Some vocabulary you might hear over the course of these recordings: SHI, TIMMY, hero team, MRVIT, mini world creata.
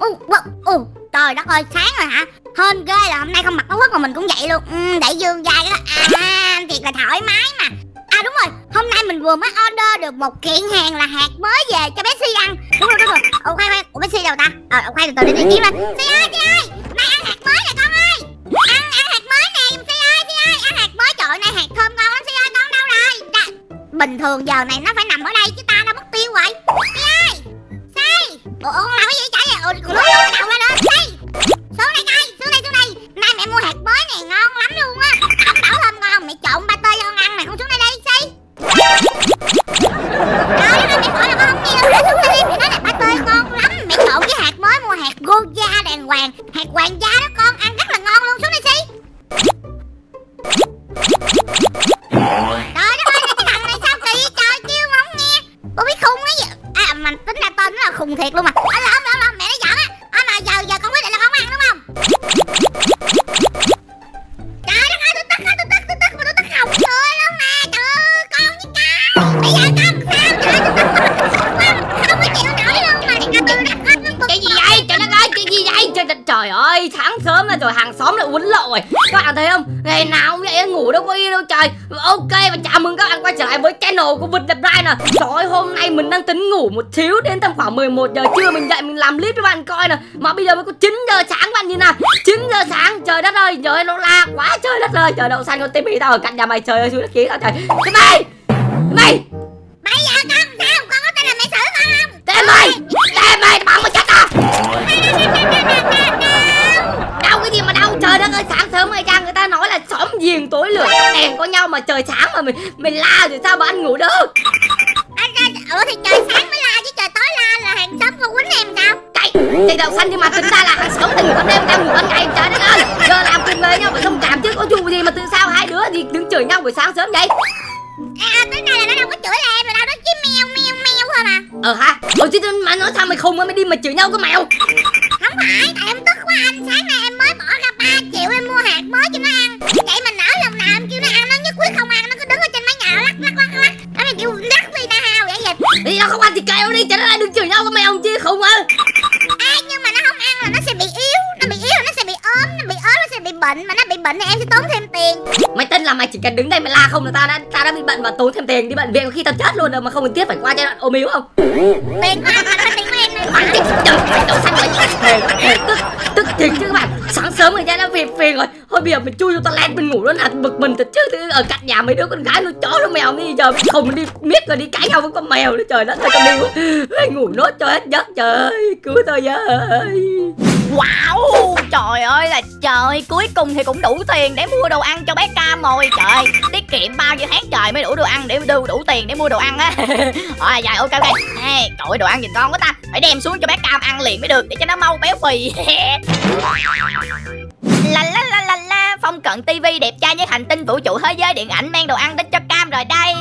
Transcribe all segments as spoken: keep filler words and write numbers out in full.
Ô, ô, ô, trời đất ơi, sáng rồi hả? Hên ghê là hôm nay không mặc áo quần mà mình cũng vậy luôn. Ừ, đại dương dài đó. À, thiệt là thoải mái mà. À đúng rồi, hôm nay mình vừa mới order được một kiện hàng là hạt mới về cho bé Si ăn. Đúng rồi, đúng rồi. Ồ, khoan khoan, ủa bé Si đâu ta? Ờ, à, khoan từ từ để đi kiếm lên. Si ơi, Si ơi, nay ăn hạt mới nè con ơi. Ăn, ăn hạt mới nè, Si ơi, Si ơi, ăn hạt mới. Trời ơi, nay hạt thơm ngon lắm, Si ơi, con đâu rồi? Đã... Bình thường giờ này nó phải nằm ở đây chứ ta đã mất tiêu rồi. Si ơi, Si. Ủa, ủa, làm cái gì chảy vậy? Ủa, còn lúa lúa đầu ra nữa. Si. Xuống đây coi, xuống đây, xuống đây. Nay mẹ mua hạt mới này ngon lắm luôn á. Ông bảo thơm ngon, mẹ trộn ba tê cho con ăn này, không xuống đây đi. Goja đàng hoàng, hạt hoàng gia đó con, ăn rất là ngon luôn, xuống đây Si. Trời đất ơi, cái thằng này sao kỳ vậy trời, kêu mà không nghe. Ủa biết khùng ấy vậy? À mà tính ra tên nó là khùng thiệt luôn mà. Ôi lộn lộn lộn, mẹ nó giỡn á. Ôi mà giờ giờ con quyết định là con ăn đúng không? Trời đất ơi, tôi tức á, tôi tức, tôi tức mà tôi tức hồng cười luôn nè. Trời ơi, con với cá. Bây giờ con sao? Trời ơi, tôi tức quá, tôi tức quá. Không có chịu nổi luôn mà, đừng có tôi đắt hết. Cái gì vậy? Trời đất ơi, cái gì vậy? Trời, trời ơi, sáng sớm là rồi hàng xóm lại quấn lộ rồi. Các bạn thấy không? Ngày nào cũng vậy, ngủ đâu có yên đâu trời. Ok, và chào mừng các bạn quay trở lại với channel của Vịt Đẹp Trai nè. Trời ơi, hôm nay mình đang tính ngủ một xíu đến tầm khoảng mười một giờ trưa mình dậy mình làm clip cho bạn coi nè. Mà bây giờ mới có chín giờ sáng bạn nhìn nè. chín giờ sáng, trời đất ơi, trời ơi, nó la quá trời đất ơi. Trời đậu xanh con Timmy tao ở cạnh nhà mày, trời ơi, xuống đất kia tao trời. Timmy! Timmy! Bây giờ con sao? Con có tên là mày xử con không? Timmy! Timmy! Bạn mà chết đâu cái gì mà đâu trời đất ơi, sáng sớm ai chang người ta nói là xóm giềng tối lửa đèn có nhau mà trời sáng mà mình mình la thì sao mà anh ngủ được. Anh ra ở thì trời sáng mới la chứ trời tối la là hàng xóm không quýnh em sao? Cái thì đậu xanh nhưng mà tính ra là hàng xóm thì ngủ ban đêm đang ngủ ban ngày trời đất ơi, giờ làm cùng với nhau phải thông cảm chứ có chuyện gì mà tự sao hai đứa thì đứng chửi nhau buổi sáng sớm vậy? À, tới nay là nó đâu có chửi là em rồi đâu, nó chỉ meo meo meo thôi mà. Ờ hả? Ôi chứ mà nói sao mày khùng mà mày đi mà chửi nhau có mèo? Không phải, tại em tức quá anh, sáng nay em mới bỏ ra ba triệu em mua hạt mới cho nó ăn. Vậy mà nỡ lòng nào em kêu nó ăn nó nhất quyết không ăn, nó cứ đứng ở trên mái nhà lắc lắc lắc lắc. Nó mày kêu lắc vì nó hao vậy vậy. Đi đâu không ăn thì kêu đi, chẳng ai đừng chửi nhau có mèo không chứ khùng ơi. À nhưng mà nó không ăn là nó sẽ bị yếu, nó bị yếu là nó sẽ bị ốm, nó bị ốm nó sẽ bị bệnh, mà nó bị bệnh thì em sẽ tốn thêm tiền. Mày tin là mày chỉ cần đứng đây mày la không là tao đã tao đã bị bệnh và tốn thêm tiền đi bệnh viện khi tao chết luôn rồi mà không cần thiết phải qua giai đoạn ốm yếu không? Tiền của anh là phải tiền của em này. Mày đậu xanh mày tức tức tức thiệt chứ các bạn. Sáng sớm người ta đã phiền phiền rồi. Thôi bây giờ mình chui vô toilet mình ngủ luôn hả? Bực mình thật chứ ở cạnh nhà mấy đứa con gái nó chó nó mèo bây giờ không đi miết rồi đi cãi nhau với con mèo nữa trời đất ơi con đi ngủ, ngủ nốt cho hết giấc trời ơi cứu tôi với. Wow, trời ơi là trời, cuối cùng thì cũng đủ tiền để mua đồ ăn cho bé Cam rồi. Trời, tiết kiệm bao nhiêu tháng trời mới đủ đồ ăn để đủ, đủ tiền để mua đồ ăn á. Rồi, dài ok ok. Hey, trời ơi, đồ ăn nhìn ngon quá ta. Phải đem xuống cho bé Cam ăn liền mới được để cho nó mau béo phì. La la la la la, Phong Cận ti vi đẹp trai với hành tinh vũ trụ thế giới điện ảnh mang đồ ăn đến cho Cam rồi đây.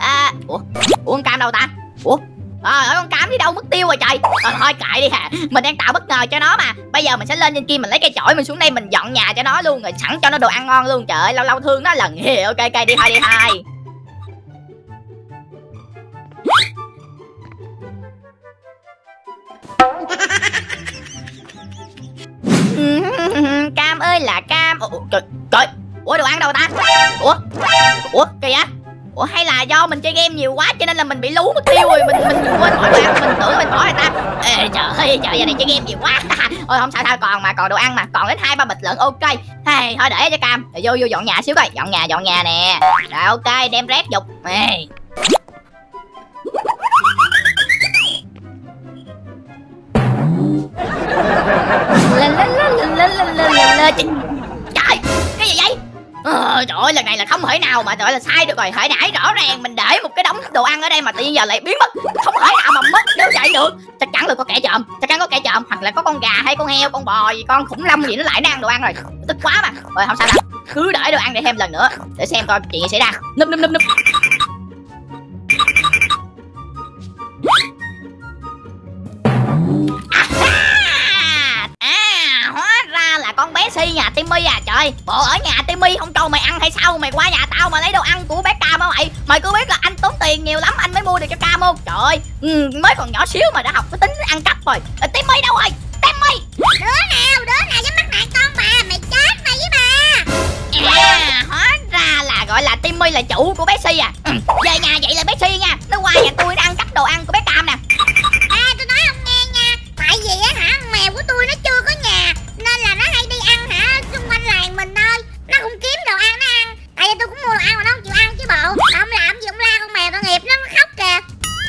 À, ủa, ủa con Cam đâu ta? Ủa? Ờ, à, con Cam đi đâu mất tiêu rồi trời. Ờ, thôi kệ đi hả, mình đang tạo bất ngờ cho nó mà. Bây giờ mình sẽ lên trên kia, mình lấy cây chổi, mình xuống đây mình dọn nhà cho nó luôn. Rồi sẵn cho nó đồ ăn ngon luôn. Trời ơi, lâu lâu thương nó lần. Ok, ok, đi thôi, đi thôi. Cam ơi là Cam. Ủa, trời, trời. Ủa, đồ ăn đâu ta? Ủa, ủa, kìa. Ủa hay là do mình chơi game nhiều quá cho nên là mình bị lú mất tiêu rồi mình mình quên hỏi đồ ăn mình tưởng mình bỏ người ta. Ê trời ơi trời giờ này chơi game nhiều quá. Ôi không sao thôi còn mà còn đồ ăn mà còn đến hai ba bịch lợn ok. Hey, thôi để cho Cam để vô vô dọn nhà xíu coi dọn nhà dọn nhà nè. Rồi ok đem rác dục. Hey. Trời cái gì vậy? Ờ, trời ơi lần này là không thể nào mà gọi là sai được rồi. Hồi nãy rõ ràng mình để một cái đống đồ ăn ở đây mà tự nhiên giờ lại biến mất. Không thể nào mà mất đâu vậy được. Chắc chắn là có kẻ trộm. Chắc chắn có kẻ trộm. Hoặc là có con gà hay con heo, con bò gì, con khủng long gì nó lại đang ăn đồ ăn rồi. Tức quá mà. Rồi không sao đâu. Cứ để đồ ăn để thêm lần nữa. Để xem coi chuyện gì xảy ra. Núp núp núp núp. À, hóa ra là con bé Si nhà Timmy à. Trời ơi, bộ ở nhà Timmy không cho mày ăn hay sao? Mày qua nhà tao mà lấy đồ ăn của bé Cam hả mày? Mày cứ biết là anh tốn tiền nhiều lắm anh mới mua được cho Cam không? Trời ơi, ừ, mới còn nhỏ xíu mà đã học cái tính ăn cắp rồi. Ê, Timmy đâu rồi? Timmy! Đứa nào, đứa nào dám bắt nạt con bà, mày chết mày với bà. À, hóa ra là gọi là Timmy là chủ của bé Si à? Ừ, về nhà vậy là bé Si nha, nó qua nhà tôi nó ăn cắp đồ ăn của bé Cam nè. À, tôi nói ông nghe nha, tại vì á hả, mèo của tôi nó chưa có nhà nên là nó hay đi ăn hả xung quanh làng mình thôi, nó không kiếm đồ ăn nó ăn. Tại vì tôi cũng mua đồ ăn mà nó không chịu ăn chứ bộ. Ông làm gì ông la con mèo tội nghiệp, nó khóc kìa.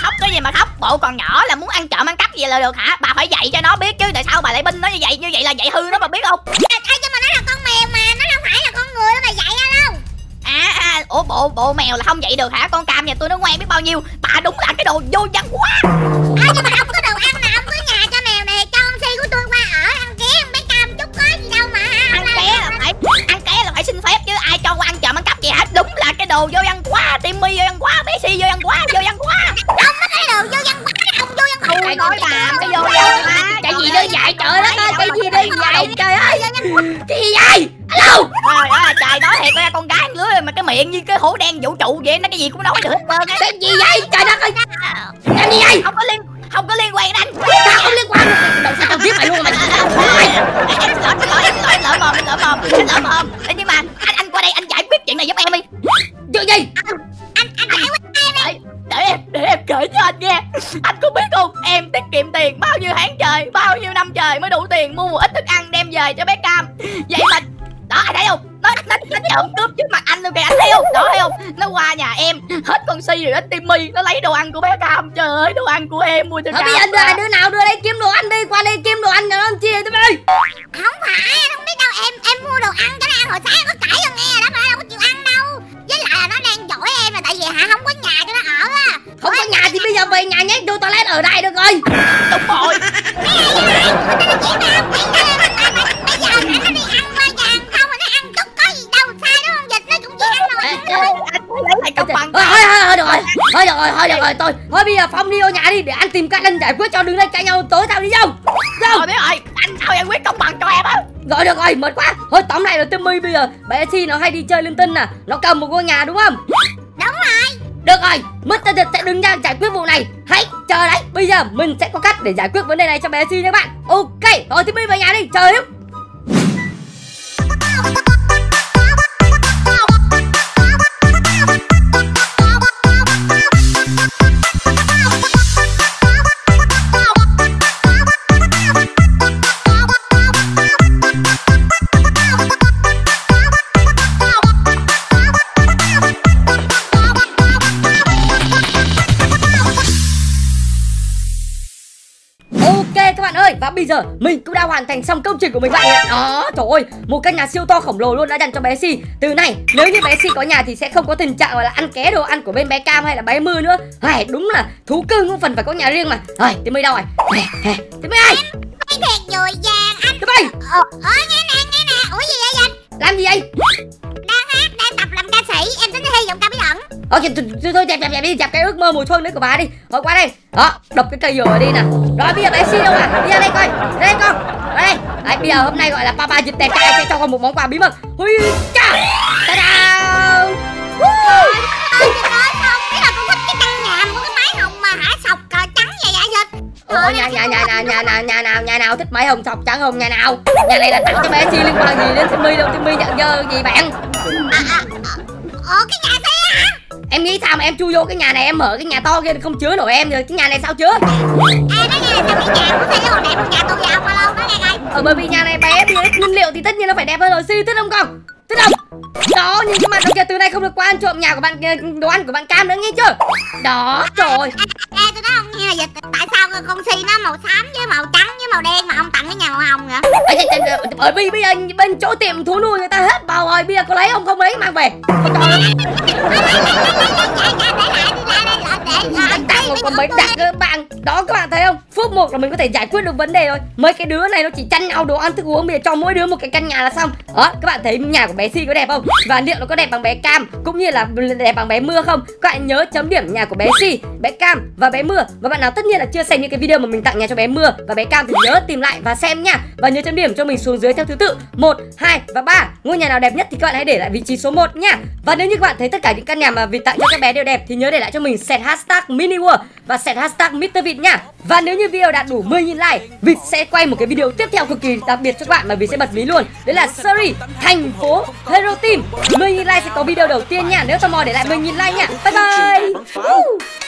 Khóc cái gì mà khóc, bộ còn nhỏ là muốn ăn trộm ăn cắp gì là được hả? Bà phải dạy cho nó biết chứ, tại sao bà lại binh nó như vậy? Như vậy là dạy hư nó mà biết không? Ê, nhưng mà nó là con mèo mà, nó đâu phải là con người đó mà dạy nó đâu. À, à, ủa bộ bộ mèo là không dạy được hả? Con Cam nhà tôi nó ngoan biết bao nhiêu. Bà đúng là cái đồ vô văn quá. À, nhưng mà không có đồ ăn mà ông cứ nhà cho mèo nè, cho con Si của tôi qua ở ăn ké, bé Cam chút có gì đâu mà. Ăn ké là phải ăn ké là phải xin phép chứ, ai cho qua ăn trộm ăn cắp gì hả? Đúng là cái đồ vô văn quá, Timmy vô văn quá, bé Si vô văn quá, vô văn quá. Ông nó cái đồ vô văn quá, ông vô văn quá. Trời ơi bà, cái vô văn quá. Cái gì đi vậy trời đất ơi, cái gì đi vậy trời ơi. Cái gì vậy? Alo. Trời ơi trời, nói thiệt ra con gái lứa mà cái miệng như cái hổ đen vũ trụ vậy, nó cái gì cũng nói được hết trơn á. Cái gì vậy trời đất ơi. Làm gì vậy? Không có liên không có liên quan đến anh. Sao không liên quan? Đầu sao tao giết mày luôn mày. Em lỡ em lỡ em lỡ em lỡ mồm em lỡ mồm em lỡ mồm. Nhưng mà anh anh qua đây anh giải quyết chuyện này giúp em đi. Chuyện gì? Anh anh giải quyết em đi. Để em, để em kể cho anh nghe. Anh có biết không, em tiết kiệm tiền bao nhiêu tháng trời, bao nhiêu năm trời mới đủ tiền mua một ít thức ăn đem về cho bé Cam. Vậy mà, đó anh thấy không, Nó nó, nó trộm cướp trước mặt anh luôn kìa, anh thấy không, đó thấy không. Nó qua nhà em, hết con Si rồi đến Timmy, nó lấy đồ ăn của bé Cam. Trời ơi, đồ ăn của em mua cho Cam. Thôi bây giờ anh đưa, đứa nào đưa đây kiếm đồ ăn đi, qua đây kiếm đồ ăn rồi nó chia tụi ơi. Không phải, anh không biết đâu, em em mua đồ ăn cho nó ăn hồi sáng có kể cho nghe đó mà đâu có chịu ăn đâu. Với lại là nó đang dỗi em là tại vì hả không có nhà cho nó ở á. Không có nhà thì bây giờ về nhà nhé, đưa toilet ở đây được rồi. Đúng rồi. Thôi được rồi, thôi được rồi, tôi thôi bây giờ Phong đi vô nhà đi để anh tìm cách anh giải quyết cho, đừng lên cãi nhau tối tao đi không? Rồi biết rồi, anh sao giải quyết công bằng cho em á. Rồi được rồi, mệt quá. Thôi tổng này là Timmy bây giờ bé Si nó hay đi chơi linh tinh nè, nó cầm một ngôi nhà đúng không? Đúng rồi. Được rồi, mít ta sẽ đứng ra giải quyết vụ này. Hãy chờ đấy, bây giờ mình sẽ có cách để giải quyết vấn đề này cho bé Si nha các bạn. Ok, rồi Timmy vào nhà đi, chờ hiếp. Và bây giờ mình cũng đã hoàn thành xong công trình của mình bạn ạ. Đó, trời ơi, một căn nhà siêu to khổng lồ luôn đã dành cho bé Si. Từ này nếu như bé Si có nhà thì sẽ không có tình trạng gọi là ăn ké đồ ăn của bên bé Cam hay là bé Mưa nữa. Hay, đúng là thú cưng cũng phần phải có nhà riêng mà. Rồi, Timmy đâu rồi? Timmy ơi. Anh thiệt dồi dàng anh. Timmy. Ờ, nghe nè, nghe nè. Ủa gì vậy anh? Làm gì vậy? Đang hát, đang tập làm ca sĩ, em tính hy vọng ca bí ẩn. Ok, thôi thôi dẹp dẹp dẹp đi, dẹp cái ước mơ mùa xuân đấy của bà đi. Thôi qua đây. Đó, đập cái cây rồi đi nè. Rồi bây giờ bé Si đâu à? Đi ra đây coi. Ra đây con. Ra đây. Đấy, bây giờ hôm nay gọi là Papa Dịp Tè Cai sẽ cho con một món quà bí mật. Hui cha. Ta da. Woo. Biết là con thích cái căn nhà của cái mái hồng mà hả sọc cờ trắng vậy vậy Dịch. Ủa nhà nhà nhà nhà nhà nào nhà nào nhà nào thích mái hồng sọc trắng hồng nhà nào? Nhà này là tặng cho bé Si liên quan gì đến Timmy đâu, Timmy nhận dơ gì bạn? Ủa cái nhà xe hả? Em nghĩ sao mà em chui vô cái nhà này, em mở cái nhà to kia không chứa nổi em rồi, cái nhà này sao chứa? À nó nghe là sao cái nhà của Thi còn đẹp hơn nhà tôi vậy ông Alo, nó nghe coi. Ờ bởi vì nhà này bé thì nguyên liệu thì tất nhiên nó phải đẹp hơn rồi, Si thích không con? Thích không? Đó, nhưng mà kìa từ nay không được qua ăn trộm nhà của bạn, đồ ăn của bạn Cam nữa nghe chưa? Đó, trời ơi. Ê tôi nói ông nghe là Dịch, tại sao con Si nó màu xám với màu trắng với màu đen mà ông tặng cái nhà màu hồng vậy? Bởi vì bây giờ bên chỗ tiệm thú nuôi người ta hết bầu rồi, bây giờ có lấy ông không lấy mang về. Để lại, để lại, để đánh tặng một con bẫy đặt các bạn. Đó các bạn thấy không? Phút một là mình có thể giải quyết được vấn đề rồi. Mấy cái đứa này nó chỉ tranh nhau đồ ăn thức uống, bây giờ cho mỗi đứa một cái căn nhà là xong. Đó, các bạn thấy nhà của bé Si có đẹp không? Và liệu nó có đẹp bằng bé Cam cũng như là đẹp bằng bé Mưa không? Các bạn nhớ chấm điểm nhà của bé Si, bé Cam và bé Mưa. Và bạn nào tất nhiên là chưa xem những cái video mà mình tặng nhà cho bé Mưa và bé Cam thì nhớ tìm lại và xem nha. Và nhớ chấm điểm cho mình xuống dưới theo thứ tự một, hai và ba. Ngôi nhà nào đẹp nhất thì các bạn hãy để lại vị trí số một nha. Và nếu như các bạn thấy tất cả những căn nhà mà Vịt tặng cho các bé đều đẹp thì nhớ để lại cho mình set hashtag mini world và set hashtag MrVit nha. Và nếu như video đạt đủ mười nghìn like, Vịt sẽ quay một cái video tiếp theo cực kỳ đặc biệt cho các bạn mà Vịt sẽ bật mí luôn. Đấy là series thành phố Hero Team. mười nghìn like sẽ có video đầu tiên nha. Nếu tò mò để lại mười nghìn like nha. Bye bye.